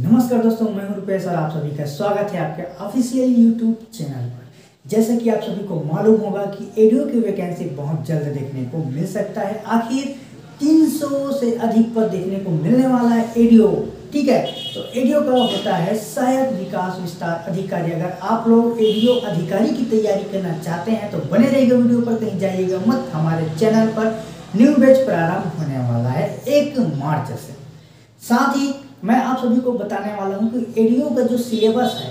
नमस्कार दोस्तों, मैं हूं रुपेश और आप सभी का स्वागत है आपके ऑफिशियल यूट्यूब चैनल पर। जैसे कि आप सभी को मालूम होगा कि एडीओ की वैकेंसी बहुत जल्द देखने को मिल सकता है। आखिर 300 से अधिक पद देखने को मिलने वाला है एडीओ, ठीक है। तो एडीओ का होता है सहायक विकास विस्तार अधिकारी। अगर आप लोग एडीओ अधिकारी की तैयारी करना चाहते हैं तो बने रहिएगा वीडियो पर, कहीं जाइएगा मत। हमारे चैनल पर न्यू बैच प्रारंभ होने वाला है 1 मार्च से। साथ ही मैं आप सभी को बताने वाला हूं कि एडीओ का जो सिलेबस है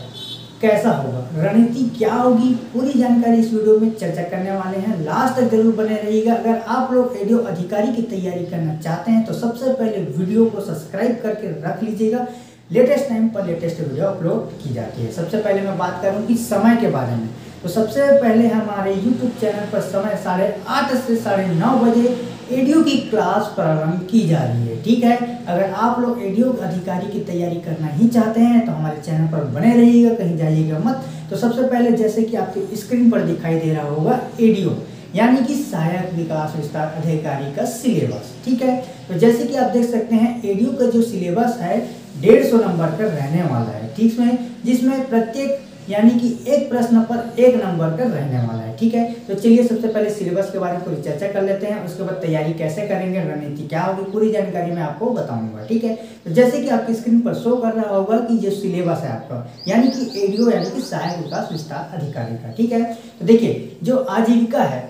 कैसा होगा, रणनीति क्या होगी, पूरी जानकारी इस वीडियो में चर्चा करने वाले हैं। लास्ट तक जरूर बने रहिएगा। अगर आप लोग एडीओ अधिकारी की तैयारी करना चाहते हैं तो सबसे पहले वीडियो को सब्सक्राइब करके रख लीजिएगा। लेटेस्ट टाइम पर लेटेस्ट वीडियो अपलोड की जाती है। सबसे पहले मैं बात करूँगी समय के बारे में, तो सबसे पहले हमारे यूट्यूब चैनल पर समय 8:30 से 9:30 बजे एडीओ की क्लास प्रारंभ की जा रही है, ठीक है। अगर आप लोग एडीओ अधिकारी की तैयारी करना ही चाहते हैं तो हमारे चैनल पर बने रहिएगा, कहीं जाइएगा मत। तो सबसे पहले जैसे कि आपकी स्क्रीन पर दिखाई दे रहा होगा एडीओ यानी कि सहायक विकास विस्तार अधिकारी का सिलेबस, ठीक है। तो जैसे कि आप देख सकते हैं एडीओ का जो सिलेबस है 150 नंबर का रहने वाला है, ठीक है, जिसमें प्रत्येक यानी कि एक प्रश्न पर 1 नंबर का रहने वाला है, ठीक है। तो चलिए सबसे पहले सिलेबस के बारे में थोड़ी चर्चा कर लेते हैं, उसके बाद तैयारी कैसे करेंगे, रणनीति क्या होगी, पूरी जानकारी मैं आपको बताऊंगा, ठीक है। तो जैसे कि आपकी स्क्रीन पर शो कर रहा होगा कि जो सिलेबस है आपका यानी कि एडीओ यानी कि सहायक विकास विस्तार अधिकारी का, ठीक है। तो देखिए जो आजीविका है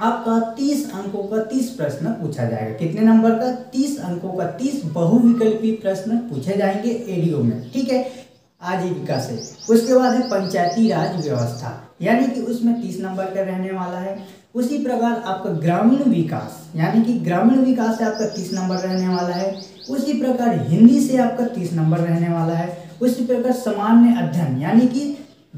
आपका 30 अंकों का 30 प्रश्न पूछा जाएगा। कितने नंबर का? 30 अंकों का 30 बहुविकल्पी प्रश्न पूछे जाएंगे एडीओ में, ठीक है, आजीविका से। उसके बाद है पंचायती राज व्यवस्था यानी कि उसमें 30 नंबर का रहने वाला है। उसी प्रकार आपका ग्रामीण विकास यानी कि ग्रामीण विकास से आपका 30 नंबर रहने वाला है। उसी प्रकार हिंदी से आपका 30 नंबर रहने वाला है। उसी प्रकार सामान्य अध्ययन यानी कि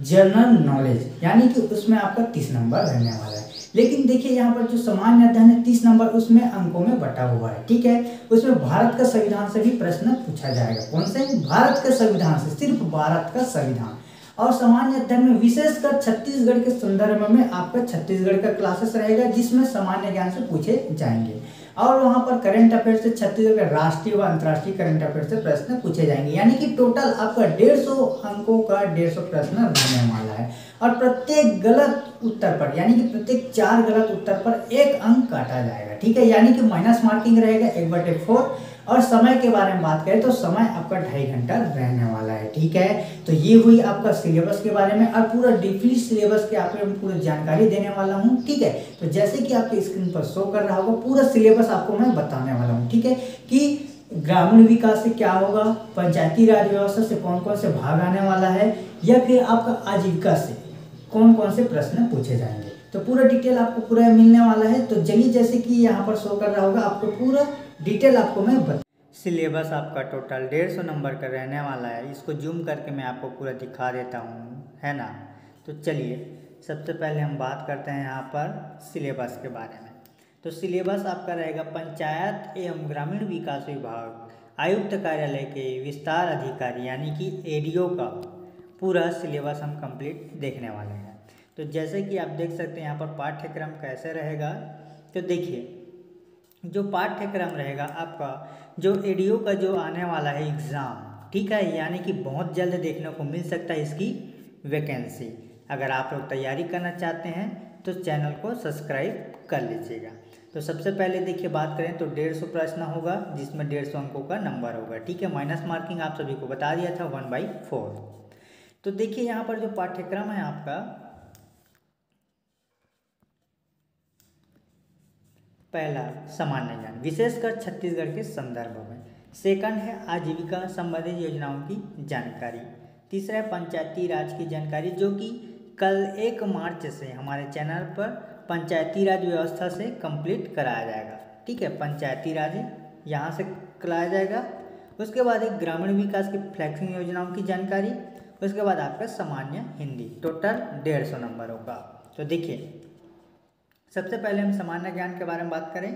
जनरल नॉलेज यानी कि उसमें आपका 30 नंबर रहने वाला है। लेकिन देखिए यहाँ पर जो सामान्य अध्ययन है 30 नंबर उसमें अंकों में बटा हुआ है, ठीक है। उसमें भारत का संविधान से भी प्रश्न पूछा जाएगा। कौन से? भारत का संविधान से, सिर्फ भारत का संविधान। और सामान्य अध्ययन में विशेषकर छत्तीसगढ़ के संदर्भ में आपका छत्तीसगढ़ का क्लासेस रहेगा जिसमें सामान्य ज्ञान से पूछे जाएंगे। और वहाँ पर करंट अफेयर से छत्तीसगढ़ के राष्ट्रीय व अंतर्राष्ट्रीय करंट अफेयर से प्रश्न पूछे जाएंगे। यानी कि टोटल आपका 150 अंकों का 150 प्रश्न रहने वाला है। और प्रत्येक गलत उत्तर पर यानी कि प्रत्येक 4 गलत उत्तर पर 1 अंक काटा जाएगा, ठीक है, यानी कि माइनस मार्किंग रहेगा 1/4। और समय के बारे में बात करें तो समय आपका 2.5 घंटा रहने वाला है, ठीक है। तो ये हुई आपका सिलेबस के बारे में, और पूरा डीपली सिलेबस के आपको मैं पूरी जानकारी देने वाला हूँ, ठीक है। तो जैसे कि आपके स्क्रीन पर शो कर रहा होगा पूरा सिलेबस आपको मैं बताने वाला हूँ, ठीक है, कि ग्रामीण विकास से क्या होगा, पंचायती राज व्यवस्था से कौन कौन से भाग आने वाला है, या फिर आपका आजीविका से कौन कौन से प्रश्न पूछे जाएंगे। तो पूरा डिटेल आपको पूरा मिलने वाला है। तो चलिए जैसे कि यहाँ पर शो कर रहा होगा आपको पूरा डिटेल आपको मैं बता। सिलेबस आपका टोटल 150 नंबर का रहने वाला है। इसको जूम करके मैं आपको पूरा दिखा देता हूँ, है ना। तो चलिए सबसे पहले हम बात करते हैं यहाँ पर सिलेबस के बारे में। तो सिलेबस आपका रहेगा पंचायत एवं ग्रामीण विकास विभाग आयुक्त कार्यालय के विस्तार अधिकारी यानी कि एडीओ का पूरा सिलेबस हम कंप्लीट देखने वाले हैं। तो जैसे कि आप देख सकते हैं यहाँ पर पाठ्यक्रम कैसे रहेगा। तो देखिए जो पाठ्यक्रम रहेगा आपका जो एडीओ का जो आने वाला है एग्ज़ाम, ठीक है, यानी कि बहुत जल्द देखने को मिल सकता है इसकी वैकेंसी। अगर आप लोग तैयारी करना चाहते हैं तो चैनल को सब्सक्राइब कर लीजिएगा। तो सबसे पहले देखिए बात करें तो 150 प्रश्न होगा जिसमें 150 अंकों का नंबर होगा, ठीक है। माइनस मार्किंग आप सभी को बता दिया था 1/4। तो देखिए यहाँ पर जो पाठ्यक्रम है आपका पहला सामान्य ज्ञान विशेषकर छत्तीसगढ़ के संदर्भ में, सेकंड है आजीविका संबंधित योजनाओं की जानकारी, तीसरा है पंचायती राज की जानकारी जो कि कल 1 मार्च से हमारे चैनल पर पंचायती राज व्यवस्था से कंप्लीट कराया जाएगा, ठीक है, पंचायती राज यहाँ से कराया जाएगा। उसके बाद एक ग्रामीण विकास की फ्लैक्सिंग योजनाओं की जानकारी, उसके बाद आपका सामान्य हिंदी, टोटल 150 नंबर होगा। तो देखिए सबसे पहले हम सामान्य ज्ञान के बारे में बात करें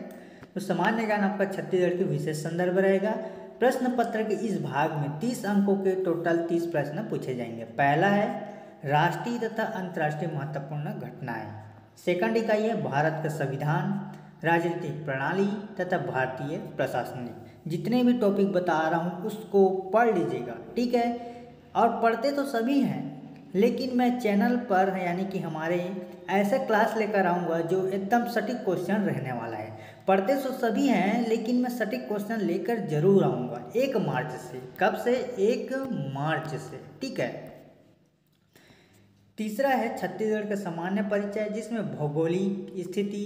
तो सामान्य ज्ञान आपका छत्तीसगढ़ के विशेष संदर्भ रहेगा। प्रश्न पत्र के इस भाग में 30 अंकों के टोटल 30 प्रश्न पूछे जाएंगे। पहला है राष्ट्रीय तथा अंतर्राष्ट्रीय महत्वपूर्ण घटनाएं, सेकंड इकाई है भारत का संविधान, राजनीतिक प्रणाली तथा भारतीय प्रशासनिक जितने भी टॉपिक बता रहा हूँ उसको पढ़ लीजिएगा, ठीक है। और पढ़ते तो सभी हैं, लेकिन मैं चैनल पर यानी कि हमारे ऐसा क्लास लेकर आऊँगा जो एकदम सटीक क्वेश्चन रहने वाला है। पढ़ते तो सभी हैं, लेकिन मैं सटीक क्वेश्चन लेकर ज़रूर आऊँगा 1 मार्च से। कब से? 1 मार्च से, ठीक है। तीसरा है छत्तीसगढ़ का सामान्य परिचय, जिसमें भौगोलिक स्थिति,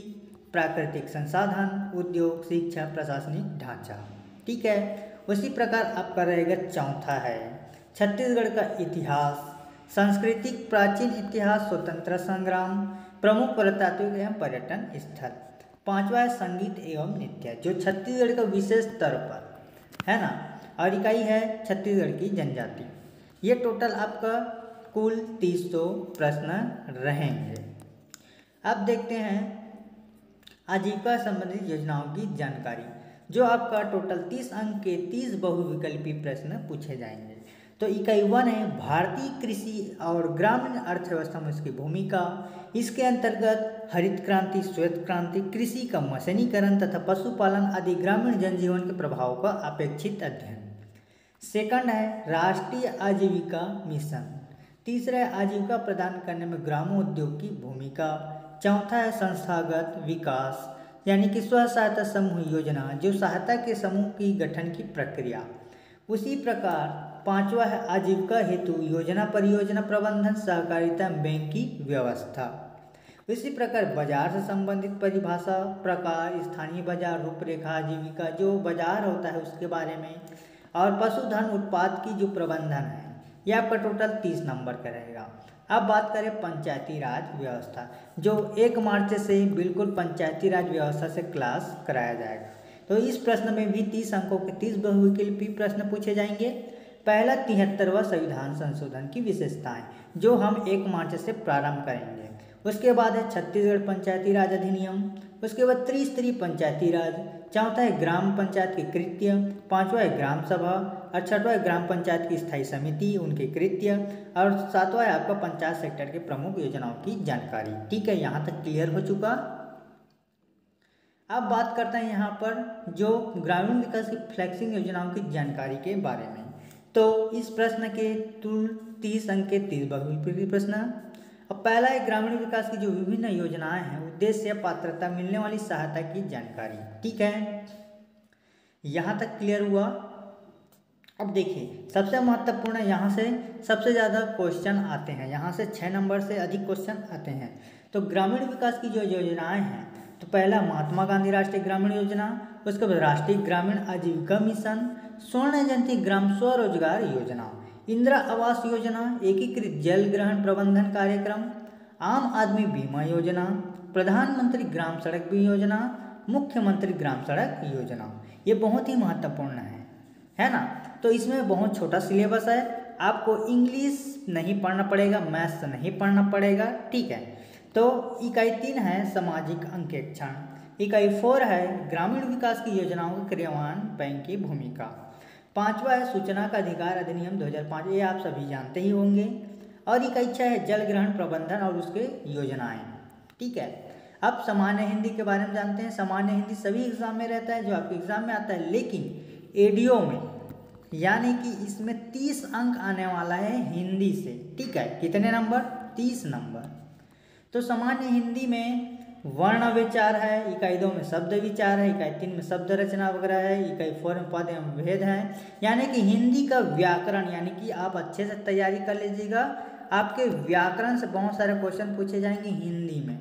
प्राकृतिक संसाधन, उद्योग, शिक्षा, प्रशासनिक ढांचा, ठीक है। उसी प्रकार आपका रहेगा चौथा है छत्तीसगढ़ का इतिहास, सांस्कृतिक प्राचीन इतिहास, स्वतंत्रता संग्राम, प्रमुख पुरातात्विक एवं पर्यटन स्थल। पांचवा है संगीत एवं नृत्य, जो छत्तीसगढ़ का विशेष स्तर पर है ना, और इकाई है छत्तीसगढ़ की जनजाति। ये टोटल आपका कुल 300 प्रश्न रहेंगे। अब देखते हैं आजीविका संबंधित योजनाओं की जानकारी, जो आपका टोटल 30 अंक के 30 बहुविकल्पी प्रश्न पूछे जाएंगे। तो इकाई 1 है भारतीय कृषि और ग्रामीण अर्थव्यवस्था में उसकी भूमिका। इसके अंतर्गत हरित क्रांति, श्वेत क्रांति, कृषि का मशीनीकरण तथा पशुपालन आदि ग्रामीण जनजीवन के प्रभाव का अपेक्षित अध्ययन। सेकंड है राष्ट्रीय आजीविका मिशन। तीसरा है आजीविका प्रदान करने में ग्रामोद्योग की भूमिका। चौथा है संस्थागत विकास यानी कि स्व सहायता समूह योजना, जो सहायता के समूह की गठन की प्रक्रिया। उसी प्रकार पांचवा है आजीविका हेतु योजना, परियोजना प्रबंधन, सहकारिता बैंक की व्यवस्था। इसी प्रकार बाजार से संबंधित परिभाषा, प्रकार, स्थानीय बाजार, रूपरेखा आजीविका जो बाजार होता है उसके बारे में, और पशुधन उत्पाद की जो प्रबंधन है, यह आपका टोटल 30 नंबर का रहेगा। अब बात करें पंचायती राज व्यवस्था, जो 1 मार्च से बिल्कुल पंचायती राज व्यवस्था से क्लास कराया जाएगा। तो इस प्रश्न में भी 30 अंकों के 30 बहुविकल्पी प्रश्न पूछे जाएंगे। पहला 73वां संविधान संशोधन की विशेषताएं, जो हम 1 मार्च से प्रारंभ करेंगे। उसके बाद है छत्तीसगढ़ पंचायती राज अधिनियम, उसके बाद त्रिस्तरीय पंचायती राज। चौथा है ग्राम पंचायत के कृत्य। पांचवा है ग्राम सभा, और छठवा है ग्राम पंचायत की स्थायी समिति, उनके कृत्य, और सातवां है आपका पंचायत सेक्टर के प्रमुख योजनाओं की जानकारी, ठीक है। यहाँ तक क्लियर हो चुका। अब बात करते हैं यहाँ पर जो ग्रामीण विकास की फ्लेक्सिंग योजनाओं की जानकारी के बारे में। तो इस प्रश्न के कुल 30 अंक के 30 बहुविकल्पी प्रश्न। अब पहला है ग्रामीण विकास की जो विभिन्न योजनाएं हैं, उद्देश्य, पात्रता, मिलने वाली सहायता की जानकारी, ठीक है। यहाँ तक क्लियर हुआ। अब देखिए सबसे महत्वपूर्ण, यहाँ से सबसे ज़्यादा क्वेश्चन आते हैं, यहाँ से 6 नंबर से अधिक क्वेश्चन आते हैं। तो ग्रामीण विकास की जो योजनाएँ हैं, तो पहला महात्मा गांधी राष्ट्रीय ग्रामीण योजना, उसके बाद राष्ट्रीय ग्रामीण आजीविका मिशन, स्वर्ण जयंती ग्राम स्वरोजगार योजना, इंदिरा आवास योजना, एकीकृत जल ग्रहण प्रबंधन कार्यक्रम, आम आदमी बीमा योजना, प्रधानमंत्री ग्राम सड़क बीमा योजना, मुख्यमंत्री ग्राम सड़क योजना। ये बहुत ही महत्वपूर्ण है ना। तो इसमें बहुत छोटा सिलेबस है, आपको इंग्लिश नहीं पढ़ना पड़ेगा, मैथ्स नहीं पढ़ना पड़ेगा, ठीक है। तो इकाई 3 है सामाजिक अंकेक्षण। इकाई 4 है ग्रामीण विकास की योजनाओं के क्रियान्वयन, बैंक की भूमिका। 5वां है सूचना का अधिकार अधिनियम 2005, ये आप सभी जानते ही होंगे। और इकाई 6 है जल ग्रहण प्रबंधन और उसके योजनाएं, ठीक है। अब सामान्य हिंदी के बारे में जानते हैं। सामान्य हिंदी सभी एग्जाम में रहता है, जो आपके एग्जाम में आता है, लेकिन एडीओ में यानी कि इसमें 30 अंक आने वाला है हिंदी से, ठीक है। कितने नंबर? 30 नंबर। तो सामान्य हिंदी में वर्ण विचार है, इकाई 2 में शब्द विचार है, इकाई 3 में शब्द रचना वगैरह है, इकाई 4 में पद एवं भेद है। यानी कि हिंदी का व्याकरण यानी कि आप अच्छे से तैयारी कर लीजिएगा, आपके व्याकरण से बहुत सारे क्वेश्चन पूछे जाएंगे हिंदी में।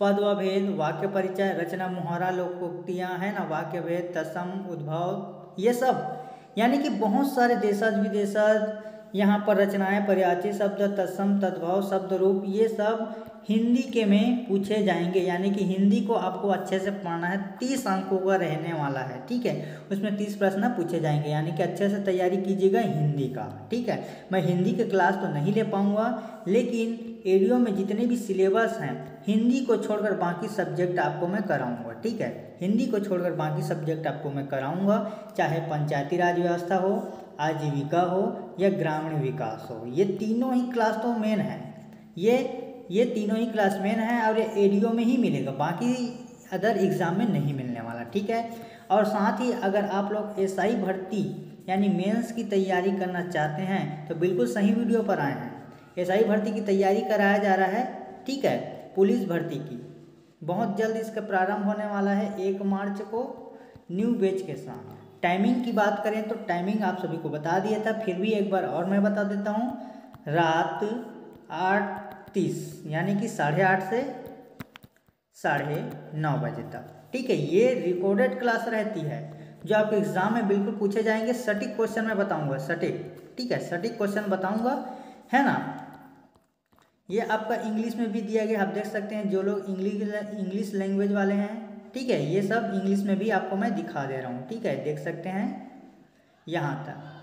पद व भेद, वाक्य परिचय, रचना, मुहावरा, लोकोक्तियाँ हैं ना, वाक्य भेद, तत्सम, उद्भव, ये सब यानी कि बहुत सारे देशज विदेशज, यहाँ पर रचनाएं, पर्यायवाची शब्द, तत्सम, तद्भव, शब्द रूप, ये सब हिंदी के में पूछे जाएंगे। यानी कि हिंदी को आपको अच्छे से पढ़ना है। 30 अंकों का रहने वाला है, ठीक है। उसमें 30 प्रश्न पूछे जाएंगे, यानी कि अच्छे से तैयारी कीजिएगा हिंदी का, ठीक है। मैं हिंदी के क्लास तो नहीं ले पाऊँगा, लेकिन एडीओ में जितने भी सिलेबस हैं हिंदी को छोड़कर बाकी सब्जेक्ट आपको मैं कराऊंगा, ठीक है। हिंदी को छोड़कर बाकी सब्जेक्ट आपको मैं कराऊंगा, चाहे पंचायती राज व्यवस्था हो, आजीविका हो, या ग्रामीण विकास हो। ये तीनों ही क्लास तो मेन है, ये तीनों ही क्लास मेन है, और ये एडीओ में ही मिलेगा, बाकी अदर एग्ज़ाम में नहीं मिलने वाला, ठीक है। और साथ ही अगर आप लोग एसआई भर्ती यानी मेंस की तैयारी करना चाहते हैं तो बिल्कुल सही वीडियो पर आए हैं। एसआई भर्ती की तैयारी कराया जा रहा है, ठीक है, पुलिस भर्ती की। बहुत जल्द इसका प्रारंभ होने वाला है 1 मार्च को न्यू बैच के साथ। टाइमिंग की बात करें तो टाइमिंग आप सभी को बता दिया था, फिर भी एक बार और मैं बता देता हूँ। रात 8:30 यानी कि 8:30 से 9:30 बजे तक, ठीक है। ये रिकॉर्डेड क्लास रहती है जो आपके एग्जाम में बिल्कुल पूछे जाएंगे। सटीक क्वेश्चन मैं बताऊंगा, सटीक, ठीक है, सटीक क्वेश्चन बताऊंगा, है ना। ये आपका इंग्लिश में भी दिया गया, आप देख सकते हैं जो लोग इंग्लिश लैंग्वेज वाले हैं, ठीक है, ये सब इंग्लिश में भी आपको मैं दिखा दे रहा हूँ, ठीक है, देख सकते हैं यहाँ तक।